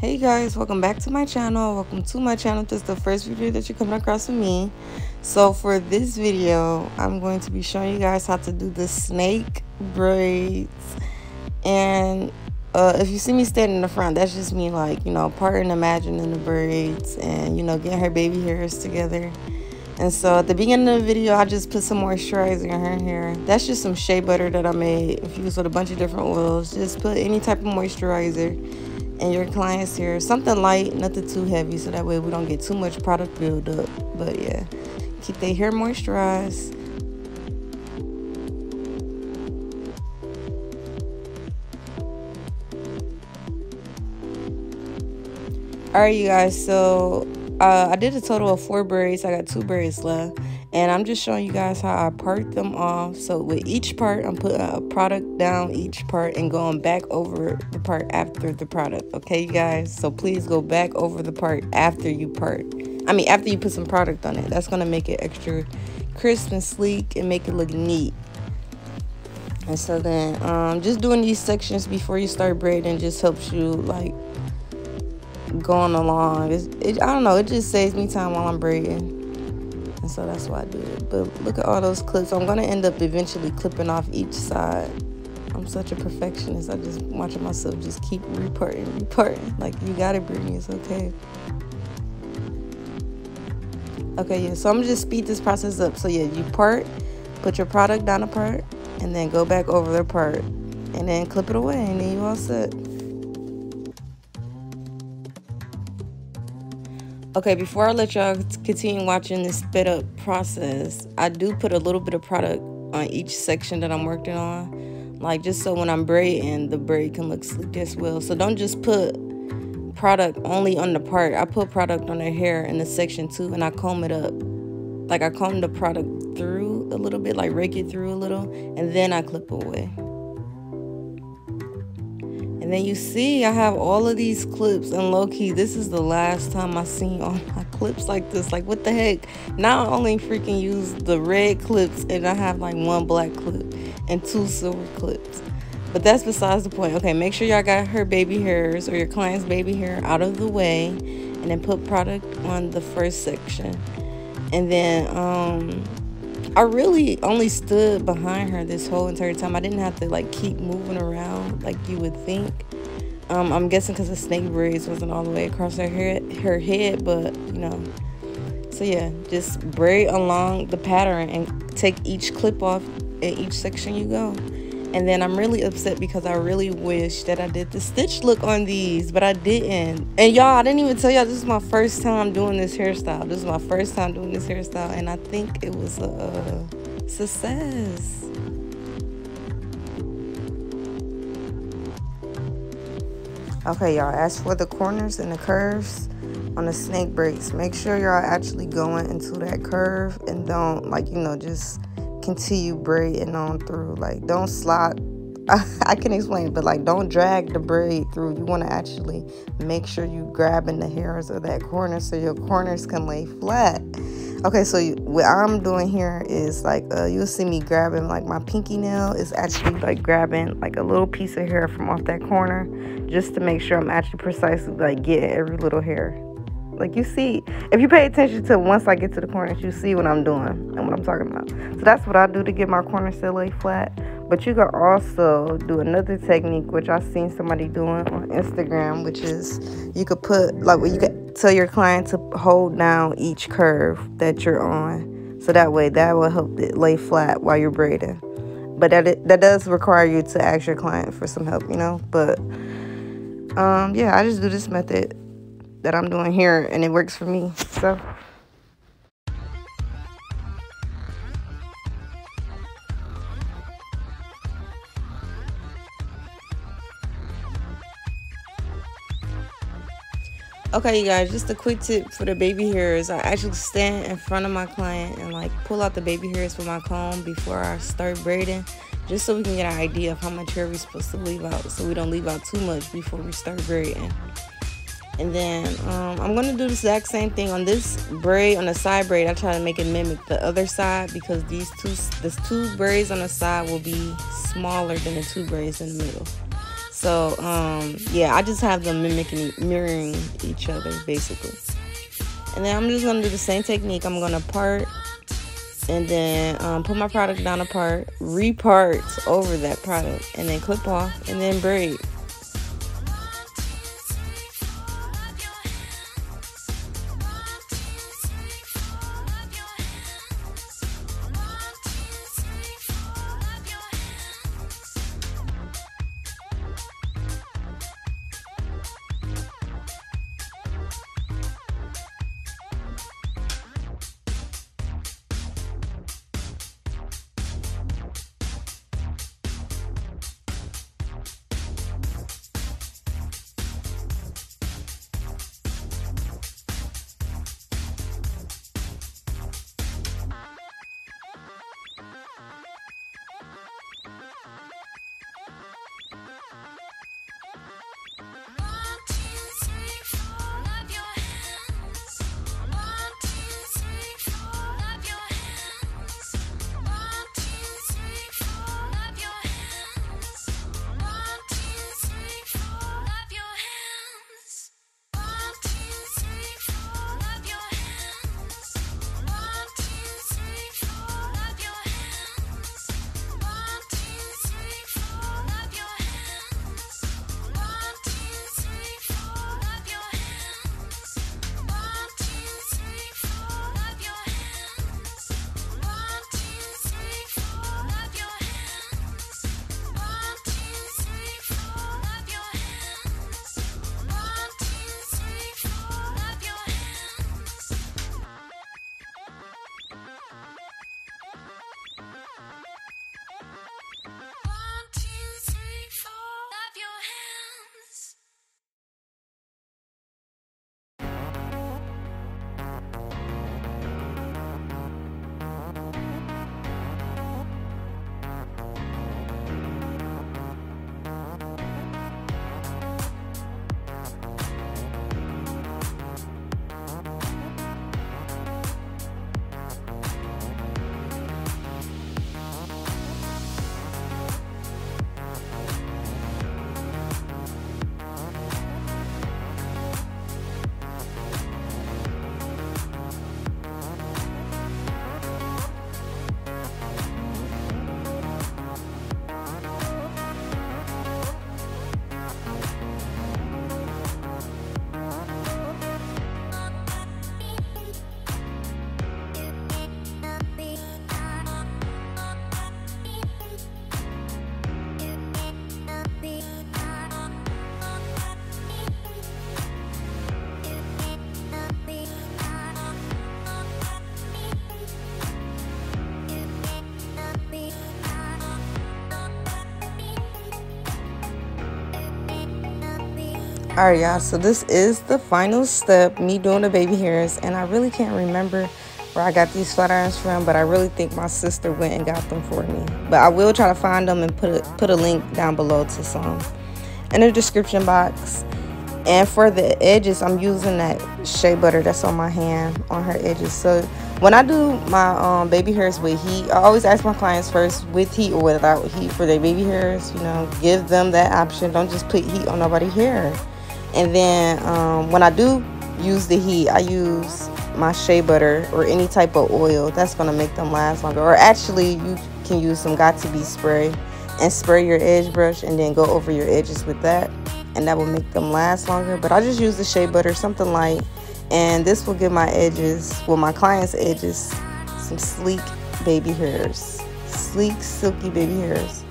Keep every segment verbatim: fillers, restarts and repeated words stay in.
Hey guys, welcome back to my channel. Welcome to my channel. This is the first video that you're coming across with me. So for this video, I'm going to be showing you guys how to do the snake braids. And uh, if you see me standing in the front, that's just me, like, you know, parting, imagining the braids and, you know, getting her baby hairs together. And so at the beginning of the video, I just put some moisturizer in her hair. That's just some shea butter that I made, infused with a bunch of different oils. Just put any type of moisturizer and your client's hair, something light, nothing too heavy, so that way we don't get too much product buildup. But yeah, keep their hair moisturized. All right, you guys, so uh, I did a total of four braids. I got two braids left, and I'm just showing you guys how I part them off. So with each part, I'm putting a product down each part and going back over the part after the product. Okay, you guys? So please go back over the part after you part. I mean, after you put some product on it. That's going to make it extra crisp and sleek and make it look neat. And so then um, just doing these sections before you start braiding just helps you, like, going along. It's, it, I don't know. It just saves me time while I'm braiding. And so that's why I do it. But look at all those clips. I'm going to end up eventually clipping off each side. I'm such a perfectionist. I just watching myself just keep reparting, reparting. Like, you got it, Brittany. It's okay. Okay, yeah. So I'm going to just speed this process up. So, yeah, you part, put your product down a part, and then go back over the part, and then clip it away, and then you all set. Okay, before I let y'all continue watching this sped up process, I do put a little bit of product on each section that I'm working on. Like, just so when I'm braiding, the braid can look sleek as well. So don't just put product only on the part. I put product on the hair in the section too, and I comb it up. Like, I comb the product through a little bit, like rake it through a little, and then I clip away. And then you see I have all of these clips, and low-key this is the last time I seen all my clips like this. Like, what the heck? Now I only freaking use the red clips, and I have like one black clip and two silver clips, but that's besides the point. Okay, make sure y'all got her baby hairs or your client's baby hair out of the way, and then put product on the first section. And then um I really only stood behind her this whole entire time. I didn't have to, like, keep moving around like you would think. Um, I'm guessing because the snake braids wasn't all the way across her hair, her head, but, you know. So, yeah, just braid along the pattern and take each clip off in each section you go. And then I'm really upset because I really wish that I did the stitch look on these, but I didn't. And y'all, I didn't even tell y'all this is my first time doing this hairstyle. This is my first time doing this hairstyle, and I think it was a success. Okay, y'all, as for the corners and the curves on the snake braids, make sure y'all actually going into that curve and don't, like, you know, just continue braiding on through. Like, don't slide. I, I can explain, but, like, don't drag the braid through. You want to actually make sure you grabbing the hairs of that corner so your corners can lay flat. Okay, so you, what I'm doing here is, like, uh, you'll see me grabbing, like, my pinky nail is actually, like, grabbing, like, a little piece of hair from off that corner just to make sure I'm actually precisely, like, getting every little hair. Like, you see, if you pay attention to once I get to the corners, you see what I'm doing and what I'm talking about. So that's what I do to get my corners to lay flat. But you can also do another technique, which I've seen somebody doing on Instagram, which is you could put, like, you could tell your client to hold down each curve that you're on. So that way, that will help it lay flat while you're braiding. But that, it, that does require you to ask your client for some help, you know. But, um, yeah, I just do this method that I'm doing here, and it works for me. So okay, you guys, just a quick tip for the baby hairs. I actually stand in front of my client and, like, pull out the baby hairs with my comb before I start braiding, just so we can get an idea of how much hair we're supposed to leave out, so we don't leave out too much before we start braiding. And then um, I'm going to do the exact same thing on this braid, on the side braid. I try to make it mimic the other side because these two, these two braids on the side will be smaller than the two braids in the middle. So um yeah, I just have them mimicking mirroring each other basically. And then I'm just gonna do the same technique. I'm gonna part and then um, put my product down apart, repart over that product, and then clip off and then braid. All right, y'all, so this is the final step, me doing the baby hairs, and I really can't remember where I got these flat irons from, but I really think my sister went and got them for me. But I will try to find them and put a, put a link down below to some in the description box. And for the edges, I'm using that shea butter that's on my hand, on her edges. So when I do my um, baby hairs with heat, I always ask my clients first, with heat or without heat for their baby hairs, you know, give them that option. Don't just put heat on nobody's hair. And then um, when I do use the heat, I use my shea butter or any type of oil that's going to make them last longer. Or actually, you can use some Got To Be spray and spray your edge brush and then go over your edges with that. And that will make them last longer. But I just use the shea butter, something light. And this will give my edges, well, my clients' edges, some sleek baby hairs. Sleek, silky baby hairs.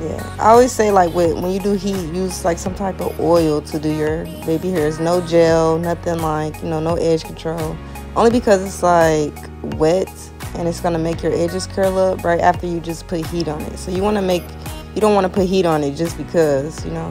Yeah, I always say, like, with, when you do heat, use like some type of oil to do your baby hairs. No gel, nothing like, you know, no edge control. Only because it's like wet and it's gonna make your edges curl up right after you just put heat on it. So you wanna make, you don't wanna put heat on it just because, you know.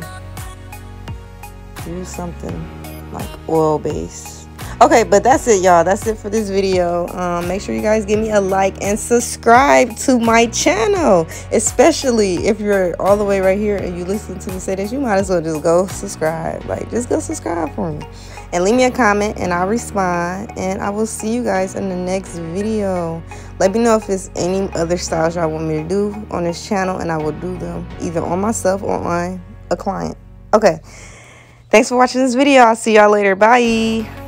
Use something like oil based. Okay, but that's it, y'all. That's it for this video. Um make sure you guys give me a like and subscribe to my channel, especially if you're all the way right here and you listen to me say this. You might as well just go subscribe. Like, just go subscribe for me and leave me a comment and I'll respond, and I will see you guys in the next video. Let me know if there's any other styles y'all want me to do on this channel, and I will do them either on myself or on a client. Okay, thanks for watching this video. I'll see y'all later. Bye.